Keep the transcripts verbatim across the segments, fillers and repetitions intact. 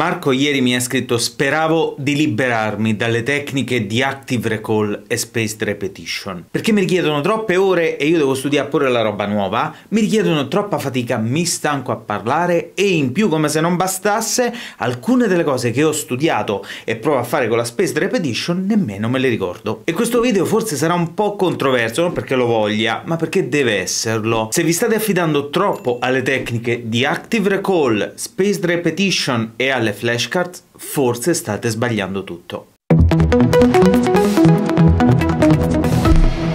Marco ieri mi ha scritto: speravo di liberarmi dalle tecniche di Active Recall e Spaced Repetition, perché mi richiedono troppe ore e io devo studiare pure la roba nuova, mi richiedono troppa fatica, mi stanco a parlare e in più, come se non bastasse, alcune delle cose che ho studiato e provo a fare con la Spaced Repetition nemmeno me le ricordo. E questo video forse sarà un po' controverso, non perché lo voglia, ma perché deve esserlo. Se vi state affidando troppo alle tecniche di Active Recall, Spaced Repetition e alle flashcards, forse state sbagliando tutto.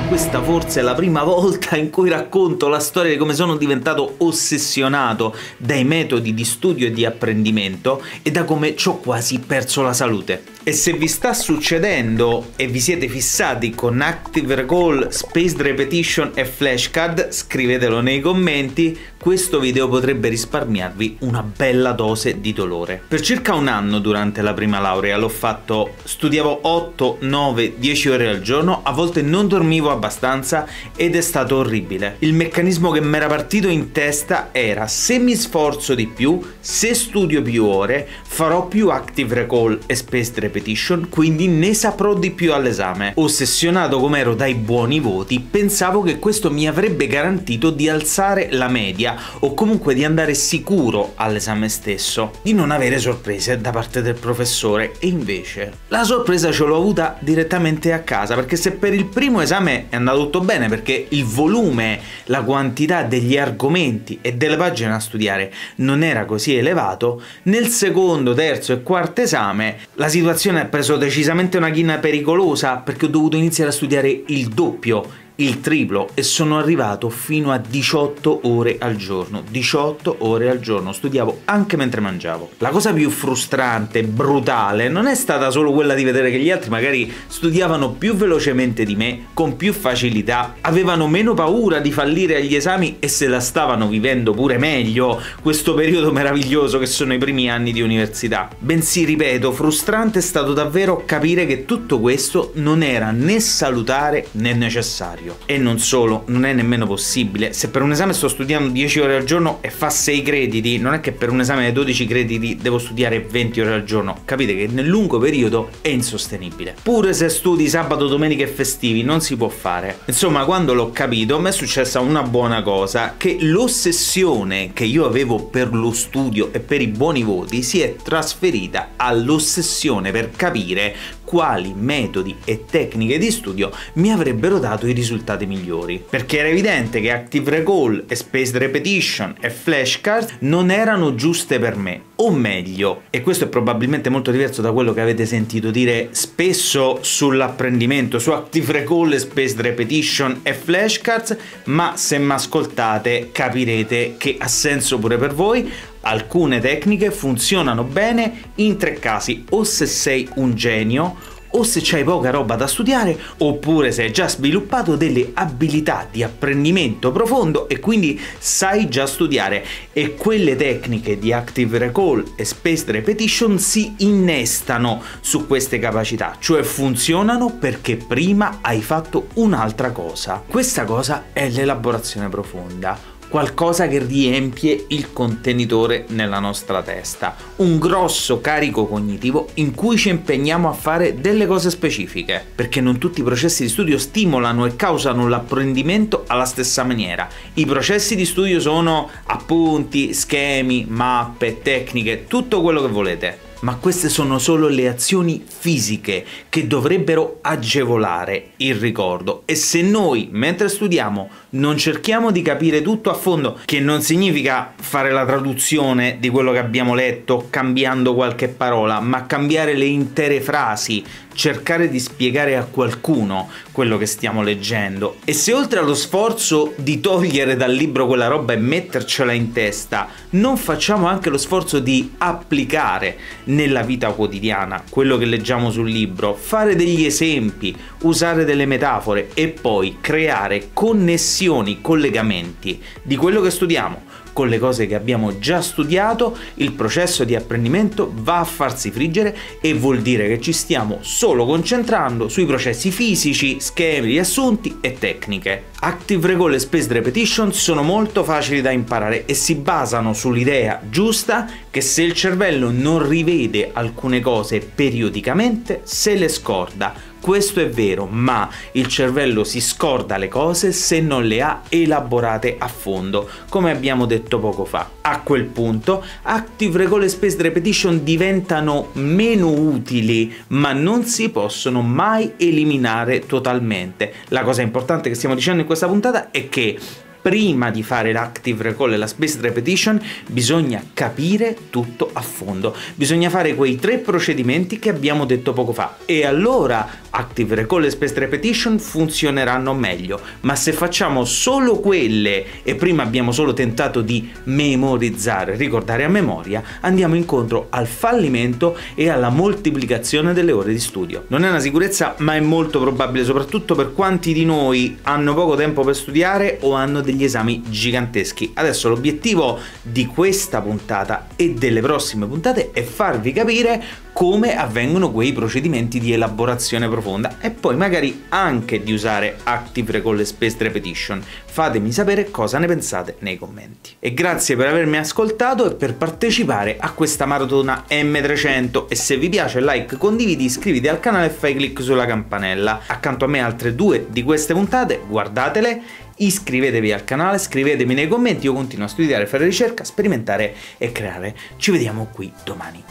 Questa forse è la prima volta in cui racconto la storia di come sono diventato ossessionato dai metodi di studio e di apprendimento e da come ci ho quasi perso la salute. E se vi sta succedendo e vi siete fissati con Active Recall, Spaced Repetition e flashcard, scrivetelo nei commenti, questo video potrebbe risparmiarvi una bella dose di dolore. Per circa un anno durante la prima laurea l'ho fatto, studiavo otto, nove, dieci ore al giorno, a volte non dormivo abbastanza ed è stato orribile. Il meccanismo che mi era partito in testa era: se mi sforzo di più, se studio più ore, farò più Active Recall e Spaced Repetition, quindi ne saprò di più all'esame. Ossessionato come ero dai buoni voti, pensavo che questo mi avrebbe garantito di alzare la media o comunque di andare sicuro all'esame stesso, di non avere sorprese da parte del professore. E invece la sorpresa ce l'ho avuta direttamente a casa, perché se per il primo esame è andato tutto bene, perché il volume, la quantità degli argomenti e delle pagine a studiare non era così elevato, nel secondo, terzo e quarto esame la situazione ha preso decisamente una china pericolosa, perché ho dovuto iniziare a studiare il doppio, il triplo, e sono arrivato fino a diciotto ore al giorno. diciotto ore al giorno, studiavo anche mentre mangiavo. La cosa più frustrante, brutale, non è stata solo quella di vedere che gli altri magari studiavano più velocemente di me, con più facilità, avevano meno paura di fallire agli esami e se la stavano vivendo pure meglio questo periodo meraviglioso che sono i primi anni di università, bensì, ripeto, frustrante è stato davvero capire che tutto questo non era né salutare né necessario. E non solo, non è nemmeno possibile. Se per un esame sto studiando dieci ore al giorno e fa sei crediti, non è che per un esame da dodici crediti devo studiare venti ore al giorno. Capite che nel lungo periodo è insostenibile. Pure se studi sabato, domenica e festivi non si può fare. Insomma, quando l'ho capito mi è successa una buona cosa: che l'ossessione che io avevo per lo studio e per i buoni voti si è trasferita all'ossessione per capire quali metodi e tecniche di studio mi avrebbero dato i risultati migliori, perché era evidente che Active Recall e Spaced Repetition e flashcard non erano giuste per me, o meglio, e questo è probabilmente molto diverso da quello che avete sentito dire spesso sull'apprendimento, su Active Recall e Spaced Repetition e flashcards, ma se mi ascoltate capirete che ha senso pure per voi. Alcune tecniche funzionano bene in tre casi: o se sei un genio, o se c'hai poca roba da studiare, oppure se hai già sviluppato delle abilità di apprendimento profondo e quindi sai già studiare. E quelle tecniche di Active Recall e Spaced Repetition si innestano su queste capacità, cioè funzionano perché prima hai fatto un'altra cosa. Questa cosa è l'elaborazione profonda, qualcosa che riempie il contenitore nella nostra testa, un grosso carico cognitivo in cui ci impegniamo a fare delle cose specifiche, perché non tutti i processi di studio stimolano e causano l'apprendimento alla stessa maniera. I processi di studio sono appunti, schemi, mappe, tecniche, tutto quello che volete. Ma queste sono solo le azioni fisiche che dovrebbero agevolare il ricordo, e se noi mentre studiamo non cerchiamo di capire tutto a fondo, che non significa fare la traduzione di quello che abbiamo letto cambiando qualche parola, ma cambiare le intere frasi, cercare di spiegare a qualcuno quello che stiamo leggendo, e se oltre allo sforzo di togliere dal libro quella roba e mettercela in testa non facciamo anche lo sforzo di applicare nella vita quotidiana quello che leggiamo sul libro, fare degli esempi, usare delle metafore e poi creare connessioni, collegamenti di quello che studiamo con le cose che abbiamo già studiato, il processo di apprendimento va a farsi friggere e vuol dire che ci stiamo solo concentrando sui processi fisici, schemi, riassunti e tecniche. Active Recall e Spaced Repetition sono molto facili da imparare e si basano sull'idea giusta che se il cervello non rivede alcune cose periodicamente se le scorda. Questo è vero, ma il cervello si scorda le cose se non le ha elaborate a fondo, come abbiamo detto poco fa. A quel punto Active Recall e Spaced Repetition diventano meno utili, ma non si possono mai eliminare totalmente. La cosa importante che stiamo dicendo in questa puntata è che prima di fare l'Active Recall e la Spaced Repetition bisogna capire tutto a fondo, bisogna fare quei tre procedimenti che abbiamo detto poco fa e allora Active Recall e Spaced Repetition funzioneranno meglio, ma se facciamo solo quelle e prima abbiamo solo tentato di memorizzare, ricordare a memoria, andiamo incontro al fallimento e alla moltiplicazione delle ore di studio. Non è una sicurezza, ma è molto probabile, soprattutto per quanti di noi hanno poco tempo per studiare o hanno degli esami giganteschi. Adesso l'obiettivo di questa puntata e delle prossime puntate è farvi capire come avvengono quei procedimenti di elaborazione profonda e poi magari anche di usare Active Recall e Spaced Repetition. Fatemi sapere cosa ne pensate nei commenti. E grazie per avermi ascoltato e per partecipare a questa maratona M trecento, e se vi piace like, condividi, iscriviti al canale e fai clic sulla campanella. Accanto a me altre due di queste puntate, guardatele. Iscrivetevi al canale, scrivetemi nei commenti, io continuo a studiare, fare ricerca, sperimentare e creare. Ci vediamo qui domani.